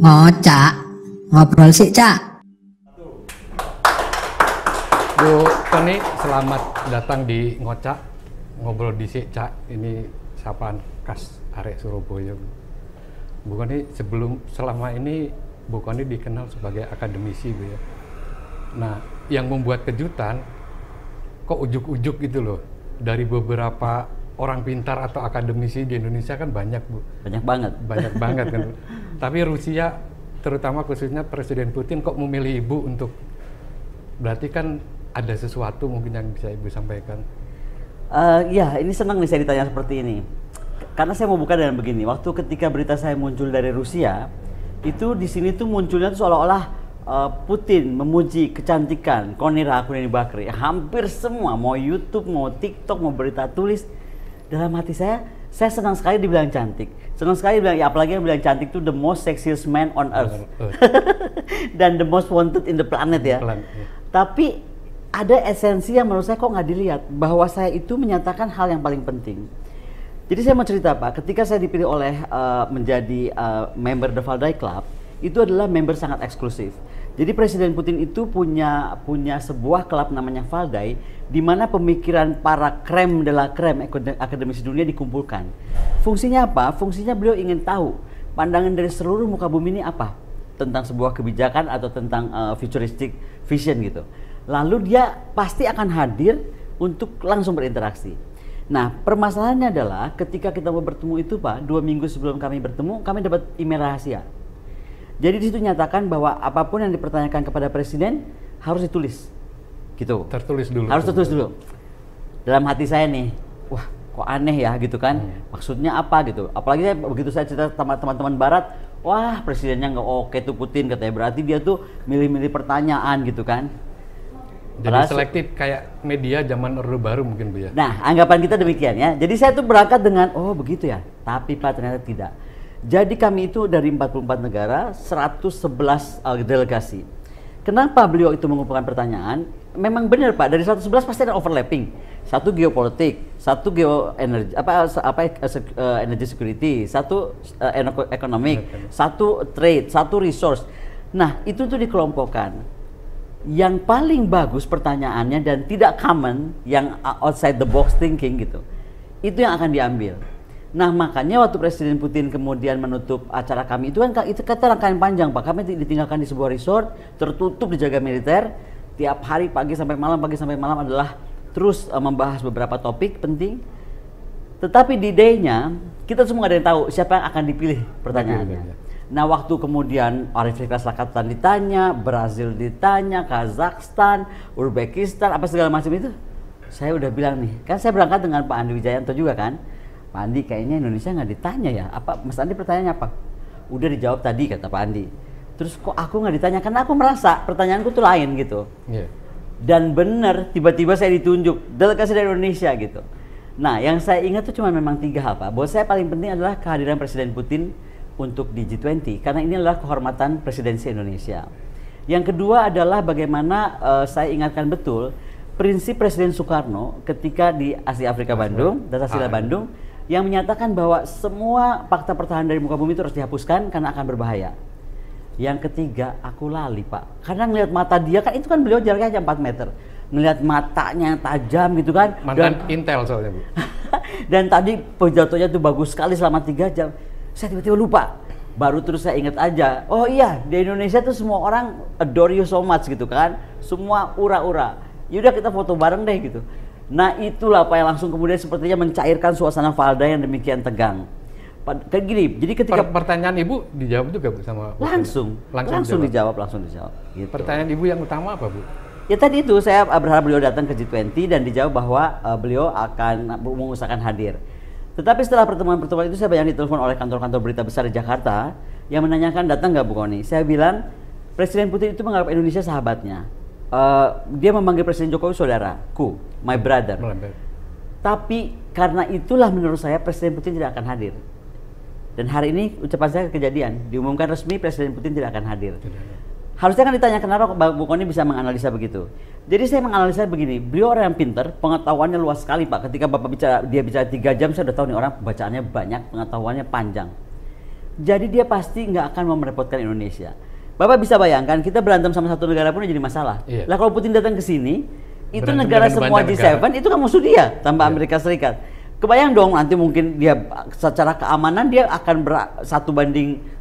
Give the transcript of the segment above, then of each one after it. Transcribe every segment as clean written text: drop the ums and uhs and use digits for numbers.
Ngocak, ngobrol sih Cak. Bu Connie, selamat datang di Ngocak, ngobrol di sik Cak. Ini sapaan khas arek Surabaya. Bu Connie, selama ini Bu Connie dikenal sebagai akademisi, Bu ya. Nah, yang membuat kejutan kok ujuk-ujuk gitu loh, dari beberapa orang pintar atau akademisi di Indonesia kan banyak, Bu. Banyak banget kan. Tapi Rusia, terutama khususnya Presiden Putin, kok memilih Ibu untuk, berarti kan ada sesuatu mungkin yang bisa Ibu sampaikan. Ya, ini senang nih saya ditanya seperti ini. Karena saya mau buka dengan begini, waktu ketika berita saya muncul dari Rusia, itu di sini tuh munculnya tuh seolah-olah Putin memuji kecantikan Connie Rahakundini Bakrie. Hampir semua, mau YouTube, mau TikTok, mau berita tulis, dalam hati saya senang sekali dibilang cantik. Senang sekali dibilang, ya apalagi yang bilang cantik itu the most sexiest man on earth. Dan the most wanted in the planet ya. Tapi ada esensi yang menurut saya kok nggak dilihat. Bahwa saya itu menyatakan hal yang paling penting. Jadi saya mau cerita Pak, ketika saya dipilih oleh menjadi member The Valdai Club, itu adalah member sangat eksklusif. Jadi Presiden Putin itu punya sebuah klub namanya Valdai, di mana pemikiran para krem de la krem akademisi dunia dikumpulkan. Fungsinya apa? Fungsinya beliau ingin tahu pandangan dari seluruh muka bumi ini apa tentang sebuah kebijakan atau tentang futuristic vision gitu. Lalu dia pasti akan hadir untuk langsung berinteraksi. Nah, permasalahannya adalah ketika kita mau bertemu itu Pak, 2 minggu sebelum kami bertemu, kami dapat email rahasia. Jadi di situ nyatakan bahwa apapun yang dipertanyakan kepada presiden harus ditulis, gitu. Tertulis dulu. Harus tertulis dulu. Dalam hati saya nih, wah kok aneh ya gitu kan? Maksudnya apa gitu? Apalagi saya, begitu saya cerita sama teman-teman Barat, wah presidennya nggak oke tuh Putin katanya. Berarti dia tuh milih-milih pertanyaan gitu kan? Jadi selektif kayak media zaman Orde Baru mungkin Bu ya. Nah anggapan kita demikian ya. Jadi saya tuh berangkat dengan oh begitu ya. Tapi Pak ternyata tidak. Jadi kami itu dari 44 negara, 111 delegasi. Kenapa beliau itu mengumpulkan pertanyaan? Memang benar Pak, dari 111 pasti ada overlapping. Satu geopolitik, satu geoenergi, energy security, satu economic, satu trade, satu resource. Nah, itu tuh dikelompokkan. Yang paling bagus pertanyaannya dan tidak common, yang outside the box thinking gitu, itu yang akan diambil. Nah makanya waktu Presiden Putin kemudian menutup acara kami itu kan itu kata rangkaian panjang Pak, kami ditinggalkan di sebuah resort, tertutup dijaga militer, tiap hari pagi sampai malam adalah terus membahas beberapa topik penting. Tetapi di day-nya kita semua nggak ada yang tahu siapa yang akan dipilih pertanyaannya. Nah waktu kemudian Afrika Selatan ditanya, Brazil ditanya, Kazakhstan, Uzbekistan, apa segala macam itu, saya udah bilang nih, kan saya berangkat dengan Pak Andi Wijayanto juga kan. Pak Andi kayaknya Indonesia nggak ditanya ya, apa Mas Andi pertanyaannya apa? Udah dijawab tadi kata Pak Andi. Terus kok aku nggak ditanya, karena aku merasa pertanyaanku tuh lain gitu. Yeah. Dan bener tiba-tiba saya ditunjuk delegasi dari Indonesia gitu. Nah yang saya ingat tuh cuma memang 3 hal Pak. Buat saya paling penting adalah kehadiran Presiden Putin untuk di G20, karena ini adalah kehormatan presidensi Indonesia. Yang kedua adalah bagaimana saya ingatkan betul prinsip Presiden Soekarno ketika di Asia Afrika Bandung, Datasila Bandung, yang menyatakan bahwa semua fakta pertahanan dari muka bumi itu harus dihapuskan karena akan berbahaya. Yang ketiga, aku lali Pak. Karena ngelihat mata dia kan, itu kan beliau jaraknya aja 4 meter. Ngelihat matanya yang tajam gitu kan. Mantan Intel soalnya Bu. Dan tadi pejatuhnya tuh bagus sekali selama 3 jam. Saya tiba-tiba lupa. Baru terus saya ingat aja, oh iya di Indonesia tuh semua orang adore you so much gitu kan. Semua ura-ura. Yaudah kita foto bareng deh gitu. Nah itulah Pak yang langsung kemudian sepertinya mencairkan suasana Valdai yang demikian tegang. Kayak gini, jadi ketika pertanyaan Ibu dijawab juga Bu sama Bu? Langsung dijawab gitu. Pertanyaan Ibu yang utama apa Bu? Ya tadi itu saya berharap beliau datang ke G20 dan dijawab bahwa beliau akan mengusahakan hadir. Tetapi setelah pertemuan itu saya banyak ditelepon oleh kantor-kantor berita besar di Jakarta yang menanyakan datang nggak Bu Connie? Saya bilang Presiden Putin itu menganggap Indonesia sahabatnya. Dia memanggil Presiden Jokowi saudaraku, my brother. Tapi karena itulah menurut saya Presiden Putin tidak akan hadir. Dan hari ini ucapan saya kejadian, diumumkan resmi Presiden Putin tidak akan hadir. Harusnya kan ditanya kenapa Bu Connie bisa menganalisa begitu. Jadi saya menganalisa begini, beliau orang yang pintar, pengetahuannya luas sekali Pak. Ketika Bapak bicara, dia bicara 3 jam, saya udah tahu nih orang bacaannya banyak, pengetahuannya panjang. Jadi dia pasti nggak akan merepotkan Indonesia. Bapak bisa bayangkan, kita berantem sama satu negara pun jadi masalah. Iya. Lah kalau Putin datang ke sini, itu berantem negara semua G7 itu kan musuh dia, tambah iya. Amerika Serikat. Kebayang dong nanti mungkin dia secara keamanan dia akan 1:7,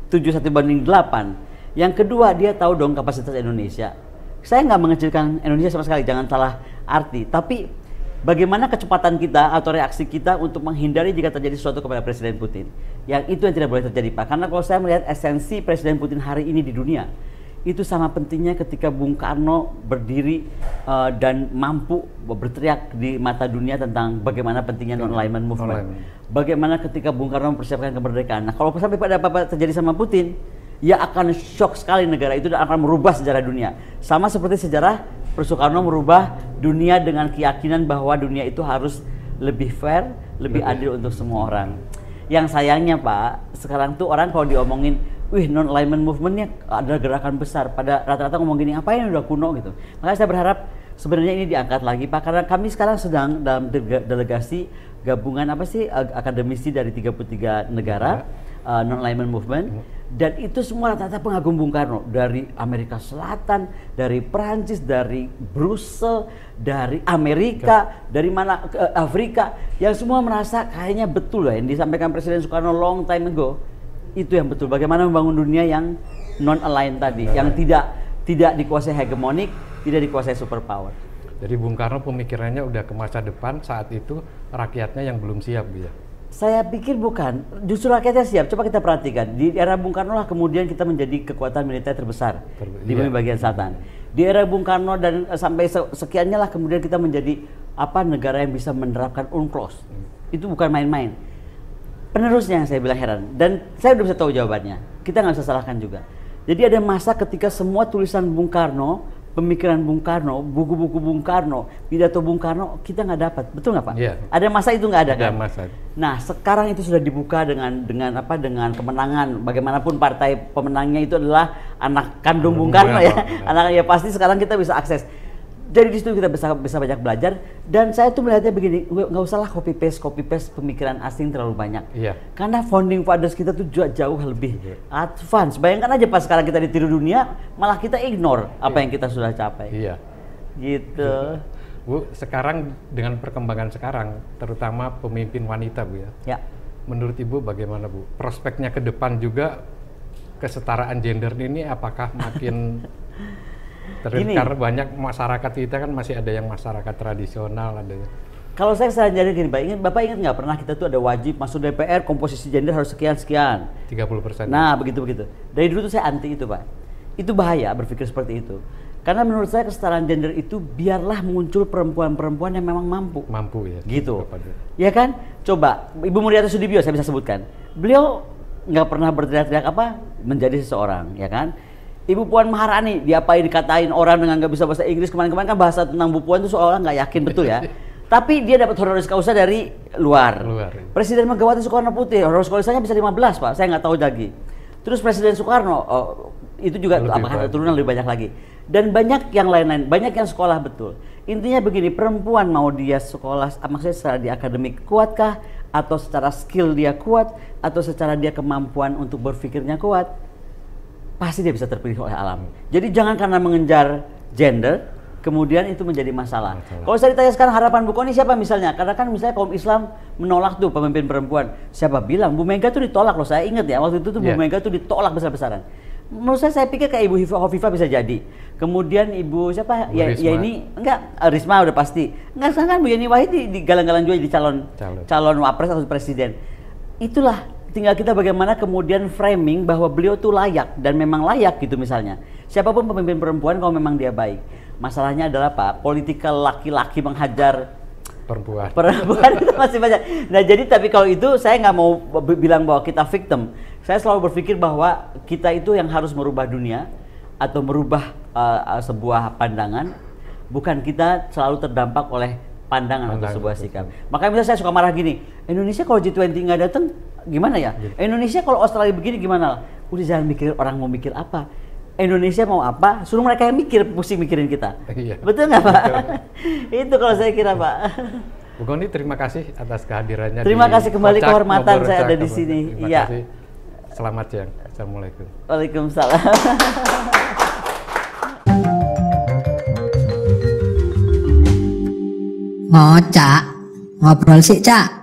1:8. Yang kedua, dia tahu dong kapasitas Indonesia. Saya nggak mengecilkan Indonesia sama sekali, jangan salah arti. Tapi bagaimana kecepatan kita atau reaksi kita untuk menghindari jika terjadi sesuatu kepada Presiden Putin. Yang itu yang tidak boleh terjadi, Pak. Karena kalau saya melihat esensi Presiden Putin hari ini di dunia, itu sama pentingnya ketika Bung Karno berdiri dan mampu berteriak di mata dunia tentang bagaimana pentingnya non-alignment movement. Bagaimana ketika Bung Karno mempersiapkan kemerdekaan. Nah, kalau sampai pada apa-apa terjadi sama Putin, ya akan shock sekali negara itu dan akan merubah sejarah dunia. Sama seperti sejarah Soekarno merubah dunia dengan keyakinan bahwa dunia itu harus lebih fair, lebih adil untuk semua orang. Yang sayangnya Pak, sekarang tuh orang kalau diomongin, wih non-alignment movement-nya adalah gerakan besar, pada rata-rata ngomong gini, apa yang udah kuno gitu. Makanya saya berharap sebenarnya ini diangkat lagi Pak, karena kami sekarang sedang dalam delegasi gabungan apa sih, akademisi dari 33 negara, non-alignment movement. Dan itu semua rata-rata pengagum Bung Karno, dari Amerika Selatan, dari Perancis, dari Brussel, dari Amerika, dari mana Afrika, yang semua merasa kayaknya betul lah yang disampaikan Presiden Soekarno long time ago, itu yang betul. Bagaimana membangun dunia yang non-aligned tadi, yang tidak dikuasai hegemonik, tidak dikuasai superpower. Jadi Bung Karno pemikirannya udah ke masa depan, saat itu rakyatnya yang belum siap dia. Saya pikir bukan, justru rakyatnya siap. Coba kita perhatikan, di era Bung Karno lah kemudian kita menjadi kekuatan militer terbesar di bumi bagian selatan. Di era Bung Karno dan sampai sekiannya lah kemudian kita menjadi apa negara yang bisa menerapkan UNCLOS. Itu bukan main-main. Penerusnya yang saya bilang heran, dan saya udah bisa tahu jawabannya. Kita nggak bisa salahkan juga. Jadi ada masa ketika semua tulisan Bung Karno, pemikiran Bung Karno, buku-buku Bung Karno, pidato Bung Karno, kita nggak dapat, betul nggak Pak? Yeah. Ada masa itu nggak ada kan? Masa. Nah sekarang itu sudah dibuka dengan kemenangan, bagaimanapun partai pemenangnya itu adalah anak kandung Bung Karno ya, anak ya pasti sekarang kita bisa akses. Jadi di situ kita bisa banyak belajar, dan saya tuh melihatnya begini, nggak usahlah copy paste pemikiran asing terlalu banyak. Iya. Karena founding fathers kita tuh jauh lebih advance. Bayangkan aja pas sekarang kita ditiru dunia, malah kita ignore apa yang kita sudah capai. Iya. Gitu. Bu, sekarang dengan perkembangan sekarang, terutama pemimpin wanita Bu ya. Ya. Menurut Ibu bagaimana Bu? Prospeknya ke depan juga kesetaraan gender ini apakah makin karena banyak masyarakat kita kan masih ada yang masyarakat tradisional ada. Kalau saya saran jadi gini Pak, Bapak ingat nggak pernah kita tuh ada wajib masuk DPR komposisi gender harus sekian-sekian 30%. Nah begitu-begitu. Dari dulu tuh saya anti itu Pak. Itu bahaya berpikir seperti itu. Karena menurut saya kesetaraan gender itu biarlah muncul perempuan-perempuan yang memang mampu ya. Gitu. Ya kan? Coba Ibu Muryati Sudibyo saya bisa sebutkan. Beliau nggak pernah berteriak-teriak apa menjadi seseorang ya kan? Ibu Puan Maharani, diapain dikatain orang dengan nggak bisa bahasa Inggris, kemarin-kemarin kan bahasa tentang Bu Puan itu seolah-olah nggak yakin betul ya. Tapi dia dapat honoris causa dari luar. Presiden Megawati Soekarno Putih, honoris causanya bisa 15 Pak, saya nggak tahu lagi. Terus Presiden Soekarno, itu juga apakah turunan lebih banyak lagi. Dan banyak yang lain-lain, banyak yang sekolah betul. Intinya begini, perempuan mau dia sekolah, maksudnya secara di akademik kuatkah, atau secara skill dia kuat, atau secara dia kemampuan untuk berpikirnya kuat, pasti dia bisa terpilih oleh alam. Jadi jangan karena mengejar gender, kemudian itu menjadi masalah. Kalau saya ditanya sekarang harapan Bu Connie siapa misalnya? Karena kan misalnya kaum Islam menolak tuh pemimpin perempuan. Siapa bilang? Bu Mega tuh ditolak loh, saya ingat ya. Waktu itu tuh Bu Mega tuh ditolak besar-besaran. Menurut saya pikir kayak Ibu Khofifah bisa jadi. Kemudian Ibu siapa? Bu Risma. Ya ini, enggak, Risma udah pasti. Enggak, sekarang kan Bu Yeni Wahid digalang-galang juga jadi calon wapres atau presiden. Itulah. Tinggal kita bagaimana kemudian framing bahwa beliau tuh layak dan memang layak gitu misalnya. Siapapun pemimpin perempuan kalau memang dia baik. Masalahnya adalah Pak, political laki-laki menghajar perempuan itu masih banyak. Nah jadi tapi kalau itu saya nggak mau bilang bahwa kita victim. Saya selalu berpikir bahwa kita itu yang harus merubah dunia atau merubah sebuah pandangan. Bukan kita selalu terdampak oleh pandangan atau sebuah sikap. Makanya misalnya saya suka marah gini, Indonesia kalau G20 nggak datang, gimana ya? Indonesia kalau Australia begini gimana? Udah jangan mikir orang mau mikir apa. Indonesia mau apa? Suruh mereka yang mikir, pusing mikirin kita. Betul nggak Pak? Itu kalau saya kira Pak. Bu Connie terima kasih atas kehadirannya. Terima kasih kembali kehormatan saya ada di sini. Iya. Selamat siang. Assalamualaikum. Waalaikumsalam. Ngocak, ngobrol sih, Cak.